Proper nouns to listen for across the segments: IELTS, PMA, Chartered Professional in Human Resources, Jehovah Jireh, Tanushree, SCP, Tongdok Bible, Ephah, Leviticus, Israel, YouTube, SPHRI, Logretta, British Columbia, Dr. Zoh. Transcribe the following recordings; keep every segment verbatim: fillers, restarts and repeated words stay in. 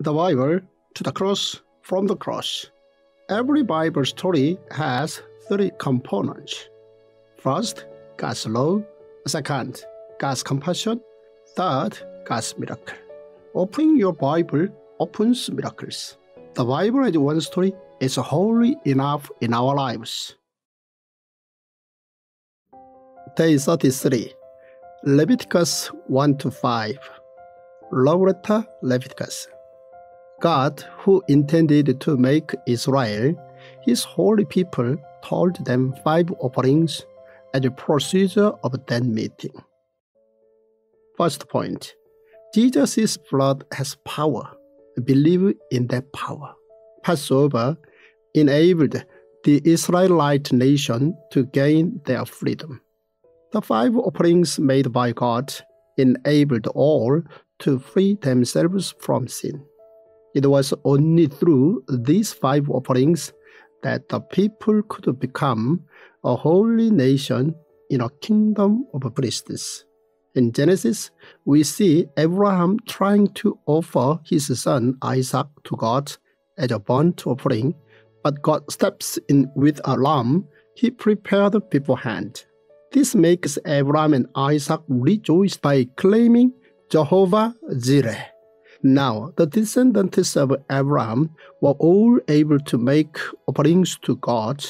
the Bible to the cross from the cross. Every Bible story has three components. First, God's law. Second, God's compassion. Third, God's miracle. Opening your Bible opens miracles. The Bible as one story is wholly enough in our lives. Day thirty-three, Leviticus one to five. Logretta, Leviticus. God, who intended to make Israel His holy people, told them five offerings as a procedure of that meeting. First point, Jesus' blood has power. Believe in that power. Passover enabled the Israelite nation to gain their freedom. The five offerings made by God enabled all to free themselves from sin. It was only through these five offerings that the people could become a holy nation in a kingdom of priests. In Genesis, we see Abraham trying to offer his son Isaac to God as a burnt offering, but God steps in with a lamb he prepared beforehand. This makes Abraham and Isaac rejoice by claiming Jehovah Jireh. Now, the descendants of Abraham were all able to make offerings to God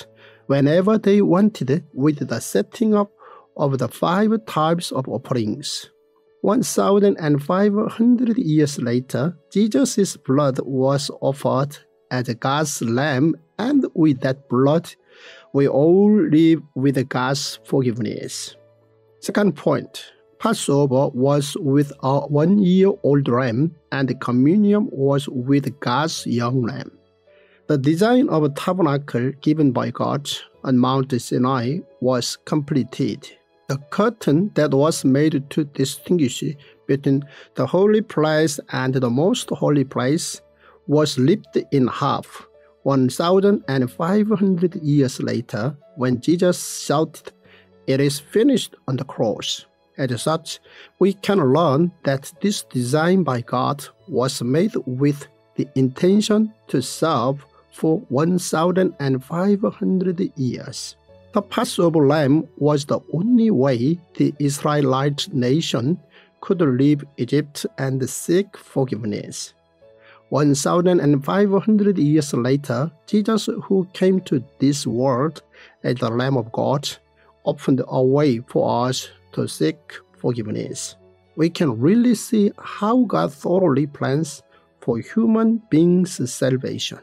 whenever they wanted with the setting up of the five types of offerings. one thousand five hundred years later, Jesus' blood was offered as God's lamb, and with that blood, we all live with God's forgiveness. Second point, Passover was with a one-year-old lamb, and communion was with God's young lamb. The design of a tabernacle given by God on Mount Sinai was completed. The curtain that was made to distinguish between the holy place and the most holy place was ripped in half one thousand five hundred years later when Jesus shouted, "It is finished," on the cross. As such, we can learn that this design by God was made with the intention to serve for one thousand five hundred years. The Passover lamb was the only way the Israelite nation could leave Egypt and seek forgiveness. one thousand five hundred years later, Jesus, who came to this world as the Lamb of God, opened a way for us to seek forgiveness. We can really see how God thoroughly plans for human beings' salvation.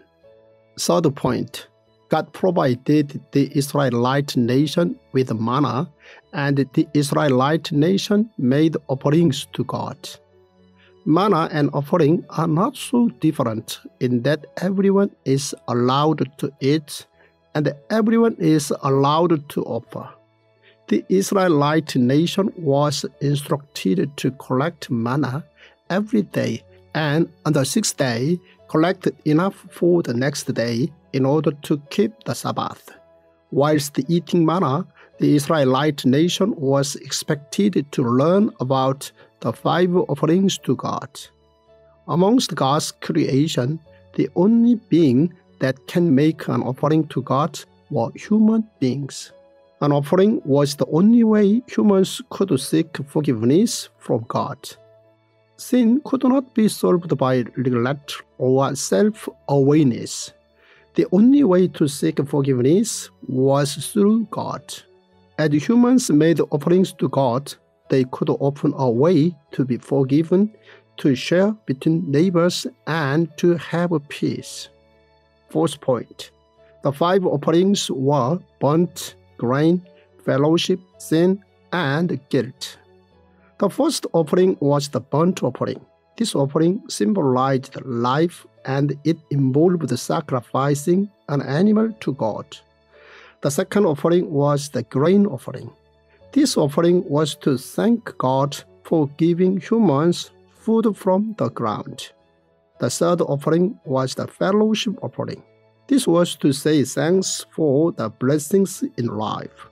Third point, God provided the Israelite nation with manna, and the Israelite nation made offerings to God. Manna and offering are not so different in that everyone is allowed to eat and everyone is allowed to offer. The Israelite nation was instructed to collect manna every day, and on the sixth day, collect enough for the next day in order to keep the Sabbath. Whilst eating manna, the Israelite nation was expected to learn about the five offerings to God. Amongst God's creation, the only being that can make an offering to God were human beings. An offering was the only way humans could seek forgiveness from God. Sin could not be solved by neglect or self-awareness. The only way to seek forgiveness was through God. As humans made offerings to God, they could open a way to be forgiven, to share between neighbors, and to have peace. Fourth point, the five offerings were burnt, grain, fellowship, sin, and guilt. The first offering was the burnt offering. This offering symbolized life, and it involved sacrificing an animal to God. The second offering was the grain offering. This offering was to thank God for giving humans food from the ground. The third offering was the fellowship offering. This was to say thanks for the blessings in life.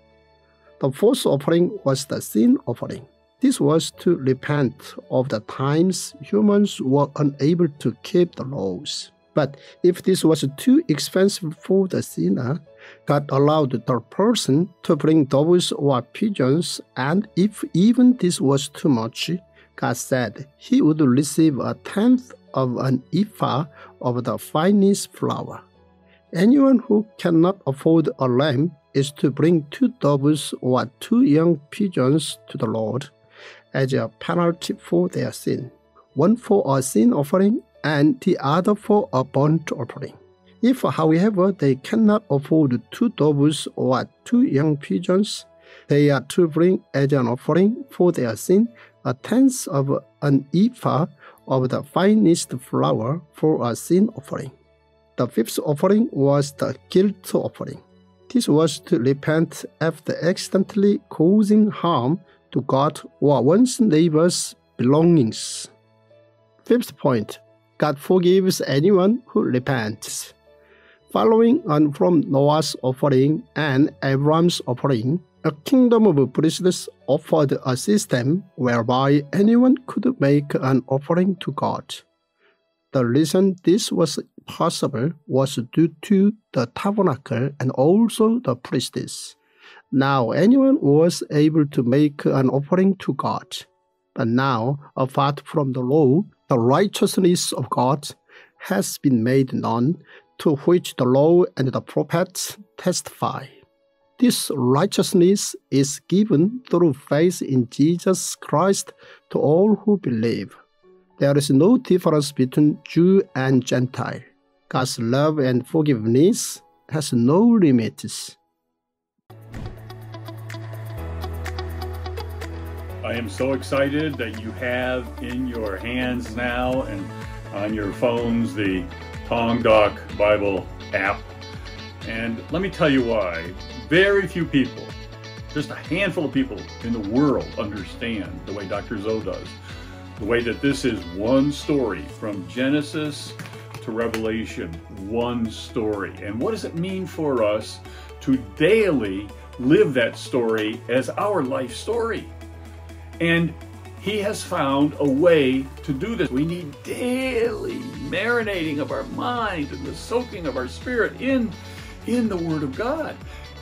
The fourth offering was the sin offering. This was to repent of the times humans were unable to keep the laws. But if this was too expensive for the sinner, God allowed the person to bring doves or pigeons, and if even this was too much, God said he would receive a tenth of an ephah of the finest flour. Anyone who cannot afford a lamb is to bring two doves or two young pigeons to the Lord as a penalty for their sin, one for a sin offering and the other for a burnt offering. If, however, they cannot afford two doves or two young pigeons, they are to bring as an offering for their sin a tenth of an ephah of the finest flour for a sin offering. The fifth offering was the guilt offering. This was to repent after accidentally causing harm to God or one's neighbor's belongings. Fifth point, God forgives anyone who repents. Following on from Noah's offering and Abraham's offering, a kingdom of priests offered a system whereby anyone could make an offering to God. The reason this was possible was due to the tabernacle and also the priests. Now anyone was able to make an offering to God. But now, apart from the law, the righteousness of God has been made known, to which the law and the prophets testify. This righteousness is given through faith in Jesus Christ to all who believe. There is no difference between Jew and Gentile. God's love and forgiveness has no limits. I am so excited that you have in your hands now and on your phones the Tongdok Bible app. And let me tell you why. Very few people, just a handful of people in the world, understand the way Doctor Zoh does. The way that this is one story from Genesis to Revelation, one story. And what does it mean for us to daily live that story as our life story? And he has found a way to do this. We need daily marinating of our mind and the soaking of our spirit in, in the Word of God.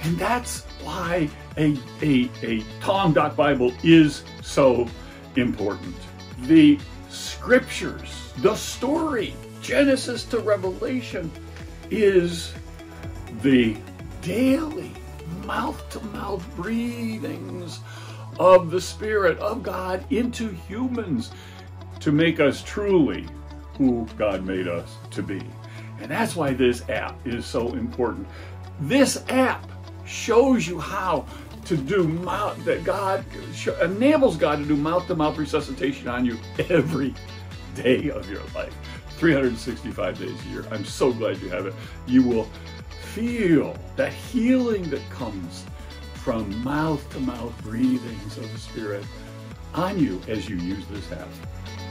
And that's why a, a, a Tongdok Bible is so important. The scriptures, the story, Genesis to Revelation, is the daily mouth-to-mouth breathings of the Spirit of God into humans to make us truly who God made us to be. And that's why this app is so important. This app shows you how to do mouth, that God enables God to do mouth-to-mouth resuscitation on you every day of your life, three hundred sixty-five days a year. I'm so glad you have it. You will feel that healing that comes from mouth-to-mouth breathings of the Spirit on you as you use this app.